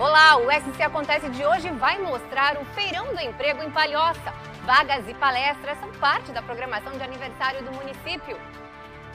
Olá, o SC Acontece de hoje vai mostrar o Feirão do Emprego em Palhoça. Vagas e palestras são parte da programação de aniversário do município.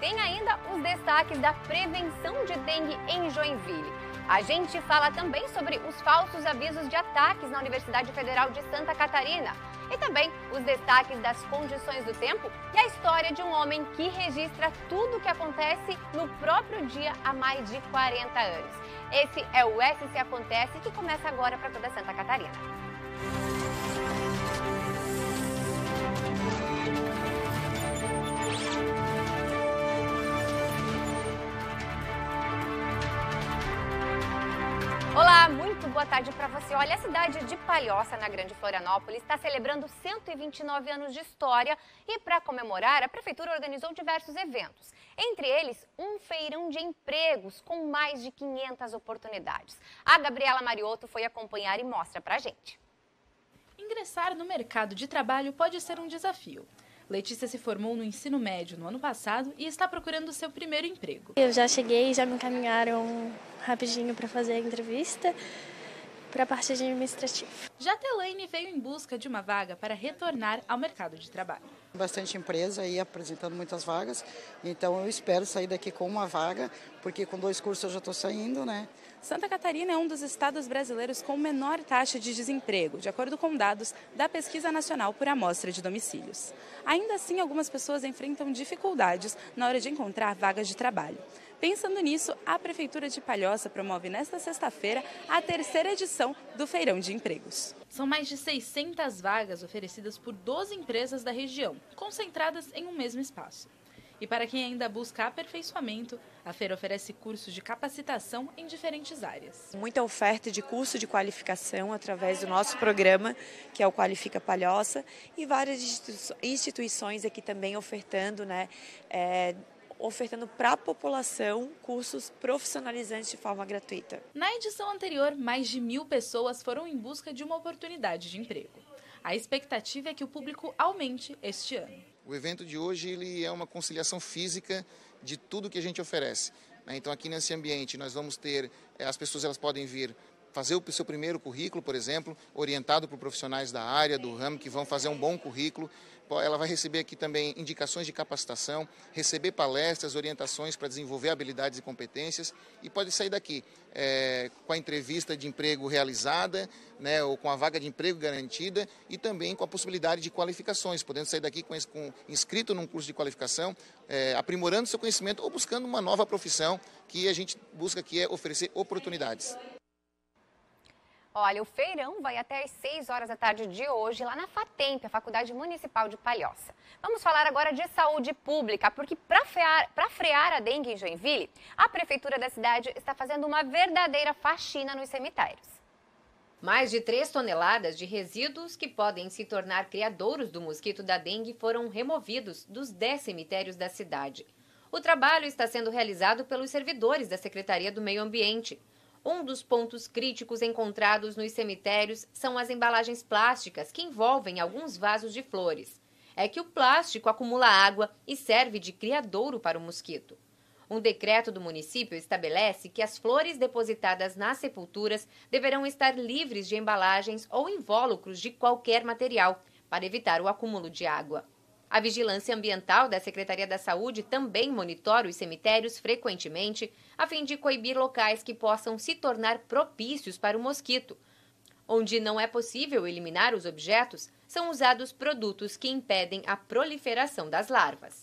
Tem ainda os destaques da prevenção de dengue em Joinville. A gente fala também sobre os falsos avisos de ataques na Universidade Federal de Santa Catarina. E também os destaques das condições do tempo e a história de um homem que registra tudo o que acontece no próprio dia há mais de 40 anos. Esse é o SC Acontece, que começa agora para toda Santa Catarina. Olá, muito boa tarde para você. Olha, a cidade de Palhoça, na Grande Florianópolis, está celebrando 129 anos de história e, para comemorar, a prefeitura organizou diversos eventos. Entre eles, um feirão de empregos com mais de 500 oportunidades. A Gabriela Mariotto foi acompanhar e mostra para a gente. Ingressar no mercado de trabalho pode ser um desafio. Letícia se formou no ensino médio no ano passado e está procurando seu primeiro emprego. Eu já cheguei, já me encaminharam rapidinho para fazer a entrevista para a parte administrativa. Já Telaine veio em busca de uma vaga para retornar ao mercado de trabalho. Bastante empresa aí apresentando muitas vagas, então eu espero sair daqui com uma vaga, porque com 2 cursos eu já estou saindo, né? Santa Catarina é um dos estados brasileiros com menor taxa de desemprego, de acordo com dados da Pesquisa Nacional por Amostra de Domicílios. Ainda assim, algumas pessoas enfrentam dificuldades na hora de encontrar vagas de trabalho. Pensando nisso, a Prefeitura de Palhoça promove nesta sexta-feira a 3ª edição do Feirão de Empregos. São mais de 600 vagas oferecidas por 12 empresas da região, concentradas em um mesmo espaço. E para quem ainda busca aperfeiçoamento, a feira oferece cursos de capacitação em diferentes áreas. Muita oferta de curso de qualificação através do nosso programa, que é o Qualifica Palhoça, e várias instituições aqui também ofertando, ofertando para a população cursos profissionalizantes de forma gratuita. Na edição anterior, mais de 1.000 pessoas foram em busca de uma oportunidade de emprego. A expectativa é que o público aumente este ano. O evento de hoje ele é uma conciliação física de tudo que a gente oferece. Então aqui nesse ambiente nós vamos ter, as pessoas elas podem vir fazer o seu primeiro currículo, por exemplo, orientado por profissionais da área, do ramo, que vão fazer um bom currículo. Ela vai receber aqui também indicações de capacitação, receber palestras, orientações para desenvolver habilidades e competências, e pode sair daqui com a entrevista de emprego realizada, né, ou com a vaga de emprego garantida, e também com a possibilidade de qualificações, podendo sair daqui com inscrito num curso de qualificação, aprimorando seu conhecimento ou buscando uma nova profissão, que a gente busca aqui é oferecer oportunidades. Olha, o feirão vai até às 6 horas da tarde de hoje, lá na FATEMP, a Faculdade Municipal de Palhoça. Vamos falar agora de saúde pública, porque para frear a dengue em Joinville, a prefeitura da cidade está fazendo uma verdadeira faxina nos cemitérios. Mais de 3 toneladas de resíduos que podem se tornar criadouros do mosquito da dengue foram removidos dos 10 cemitérios da cidade. O trabalho está sendo realizado pelos servidores da Secretaria do Meio Ambiente. Um dos pontos críticos encontrados nos cemitérios são as embalagens plásticas que envolvem alguns vasos de flores. É que o plástico acumula água e serve de criadouro para o mosquito. Um decreto do município estabelece que as flores depositadas nas sepulturas deverão estar livres de embalagens ou invólucros de qualquer material, para evitar o acúmulo de água. A Vigilância Ambiental da Secretaria da Saúde também monitora os cemitérios frequentemente, a fim de coibir locais que possam se tornar propícios para o mosquito. Onde não é possível eliminar os objetos, são usados produtos que impedem a proliferação das larvas.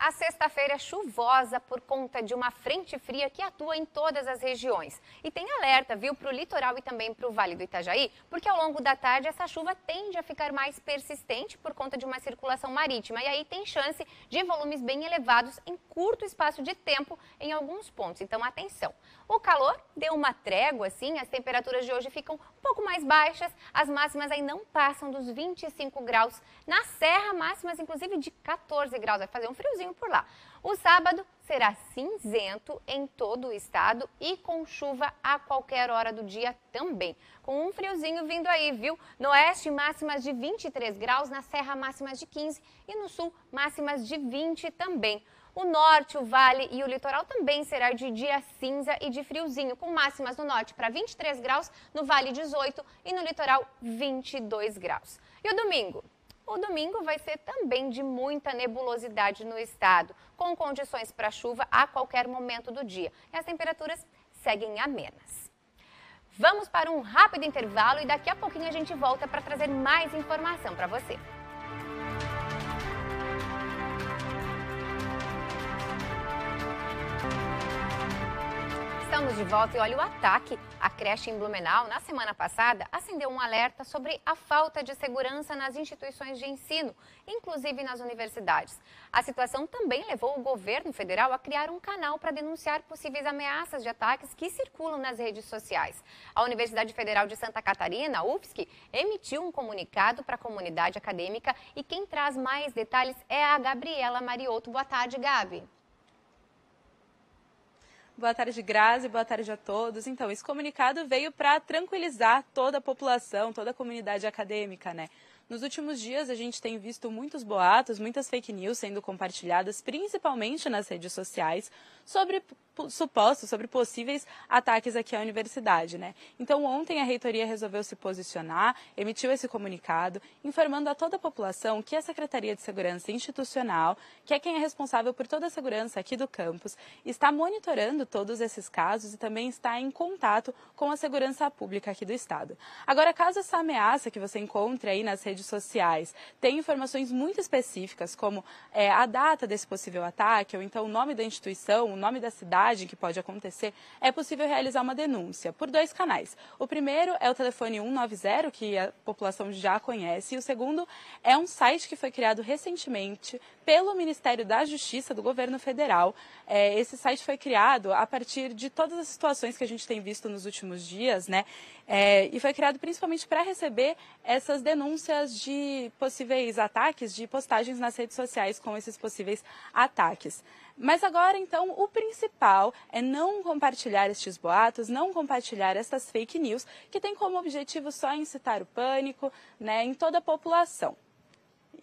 A sexta-feira é chuvosa por conta de uma frente fria que atua em todas as regiões. E tem alerta, viu, para o litoral e também para o Vale do Itajaí, porque ao longo da tarde essa chuva tende a ficar mais persistente por conta de uma circulação marítima. E aí tem chance de volumes bem elevados em curto espaço de tempo em alguns pontos. Então, atenção. O calor deu uma trégua, assim, as temperaturas de hoje ficam um pouco mais baixas, as máximas aí não passam dos 25 graus. Na Serra, máximas inclusive de 14 graus, vai fazer um friozinho por lá. O sábado será cinzento em todo o estado e com chuva a qualquer hora do dia também. Com um friozinho vindo aí, viu? No oeste, máximas de 23 graus, na Serra, máximas de 15 e no sul, máximas de 20 também. O norte, o vale e o litoral também será de dia cinza e de friozinho, com máximas no norte para 23 graus, no vale 18 e no litoral 22 graus. E o domingo? O domingo vai ser também de muita nebulosidade no estado, com condições para chuva a qualquer momento do dia. E as temperaturas seguem amenas. Vamos para um rápido intervalo e daqui a pouquinho a gente volta para trazer mais informação para você. Estamos de volta e olha o ataque. A creche em Blumenau, na semana passada, acendeu um alerta sobre a falta de segurança nas instituições de ensino, inclusive nas universidades. A situação também levou o governo federal a criar um canal para denunciar possíveis ameaças de ataques que circulam nas redes sociais. A Universidade Federal de Santa Catarina, a UFSC, emitiu um comunicado para a comunidade acadêmica e quem traz mais detalhes é a Gabriela Mariotto. Boa tarde, Gabi. Boa tarde, Grazi. Boa tarde a todos. Então, esse comunicado veio para tranquilizar toda a população, toda a comunidade acadêmica, né? Nos últimos dias, a gente tem visto muitos boatos, muitas fake news sendo compartilhadas, principalmente nas redes sociais, sobre possíveis ataques aqui à universidade, né? Então, ontem a reitoria resolveu se posicionar, emitiu esse comunicado, informando a toda a população que a Secretaria de Segurança Institucional, que é quem é responsável por toda a segurança aqui do campus, está monitorando todos esses casos e também está em contato com a segurança pública aqui do estado. Agora, caso essa ameaça que você encontre aí nas redes sociais tem informações muito específicas, como a data desse possível ataque, ou então o nome da instituição, o nome da cidade que pode acontecer, é possível realizar uma denúncia por dois canais. O primeiro é o telefone 190, que a população já conhece, e o segundo é um site que foi criado recentemente pelo Ministério da Justiça do Governo Federal. Esse site foi criado a partir de todas as situações que a gente tem visto nos últimos dias, né? E foi criado principalmente para receber essas denúncias de possíveis ataques, de postagens nas redes sociais com esses possíveis ataques. Mas agora, então, o principal é não compartilhar estes boatos, não compartilhar essas fake news, que tem como objetivo só incitar o pânico, né, em toda a população.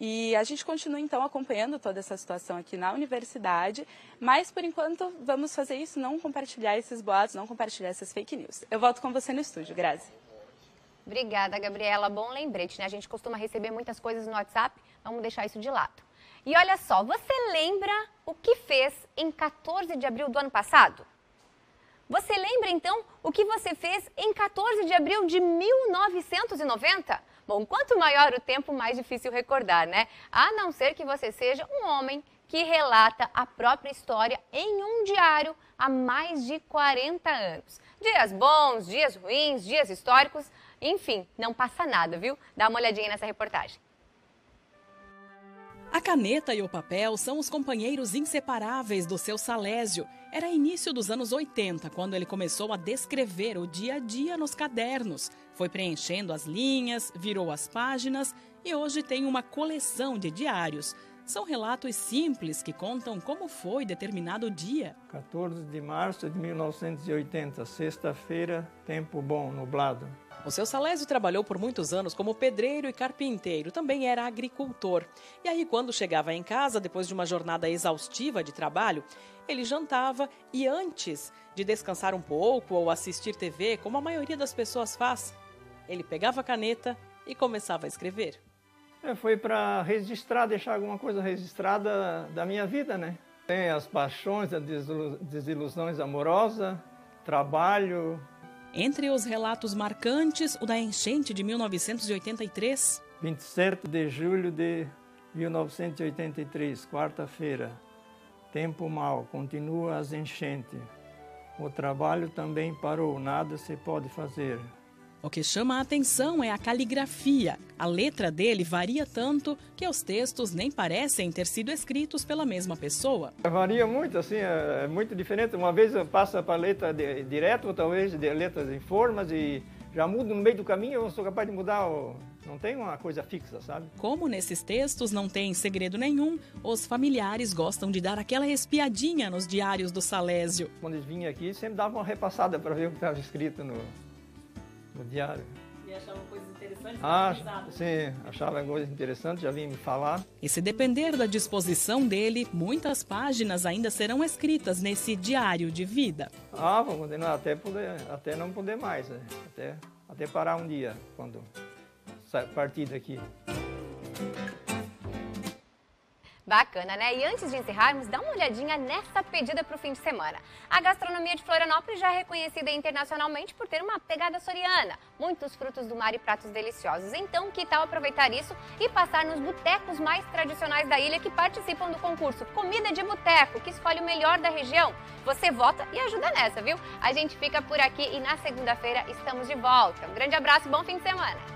E a gente continua, então, acompanhando toda essa situação aqui na universidade, mas, por enquanto, vamos fazer isso, não compartilhar esses boatos, não compartilhar essas fake news. Eu volto com você no estúdio, Grazi. Obrigada, Gabriela. Bom lembrete, né? A gente costuma receber muitas coisas no WhatsApp, vamos deixar isso de lado. E olha só, você lembra o que fez em 14 de abril do ano passado? Você lembra, então, o que você fez em 14 de abril de 1990? Bom, quanto maior o tempo, mais difícil recordar, né? A não ser que você seja um homem que relata a própria história em um diário há mais de 40 anos. Dias bons, dias ruins, dias históricos... Enfim, não passa nada, viu? Dá uma olhadinha nessa reportagem. A caneta e o papel são os companheiros inseparáveis do seu Salésio. Era início dos anos 80, quando ele começou a descrever o dia a dia nos cadernos. Foi preenchendo as linhas, virou as páginas e hoje tem uma coleção de diários. São relatos simples que contam como foi determinado dia. 14 de março de 1980, sexta-feira, tempo bom, nublado. O seu Salésio trabalhou por muitos anos como pedreiro e carpinteiro, também era agricultor. E aí, quando chegava em casa, depois de uma jornada exaustiva de trabalho, ele jantava e antes de descansar um pouco ou assistir TV, como a maioria das pessoas faz, ele pegava a caneta e começava a escrever. Foi para registrar, deixar alguma coisa registrada da minha vida, né? Tem as paixões, as desilusões amorosas, trabalho... Entre os relatos marcantes, o da enchente de 1983. 27 de julho de 1983, quarta-feira. Tempo mau, continua as enchentes. O trabalho também parou, nada se pode fazer. O que chama a atenção é a caligrafia. A letra dele varia tanto que os textos nem parecem ter sido escritos pela mesma pessoa. Varia muito, assim, é muito diferente. Uma vez passa para a letra direto, talvez de letras em formas e já mudo no meio do caminho, eu sou capaz de mudar o... Não tem uma coisa fixa, sabe? Como nesses textos não tem segredo nenhum, os familiares gostam de dar aquela espiadinha nos diários do Salésio. Quando eles vinham aqui, sempre davam uma repassada para ver o que estava escrito no diário. E achavam coisas interessantes. Sim, achava coisa interessante, já vinha me falar. E se depender da disposição dele, muitas páginas ainda serão escritas nesse diário de vida. Ah, vou continuar até não poder mais, né? até parar um dia, quando partir daqui. Bacana, né? E antes de encerrarmos, dá uma olhadinha nessa pedida para o fim de semana. A gastronomia de Florianópolis já é reconhecida internacionalmente por ter uma pegada soriana, muitos frutos do mar e pratos deliciosos. Então, que tal aproveitar isso e passar nos botecos mais tradicionais da ilha que participam do concurso Comida de Boteco, que escolhe o melhor da região? Você vota e ajuda nessa, viu? A gente fica por aqui e na segunda-feira estamos de volta. Um grande abraço e bom fim de semana!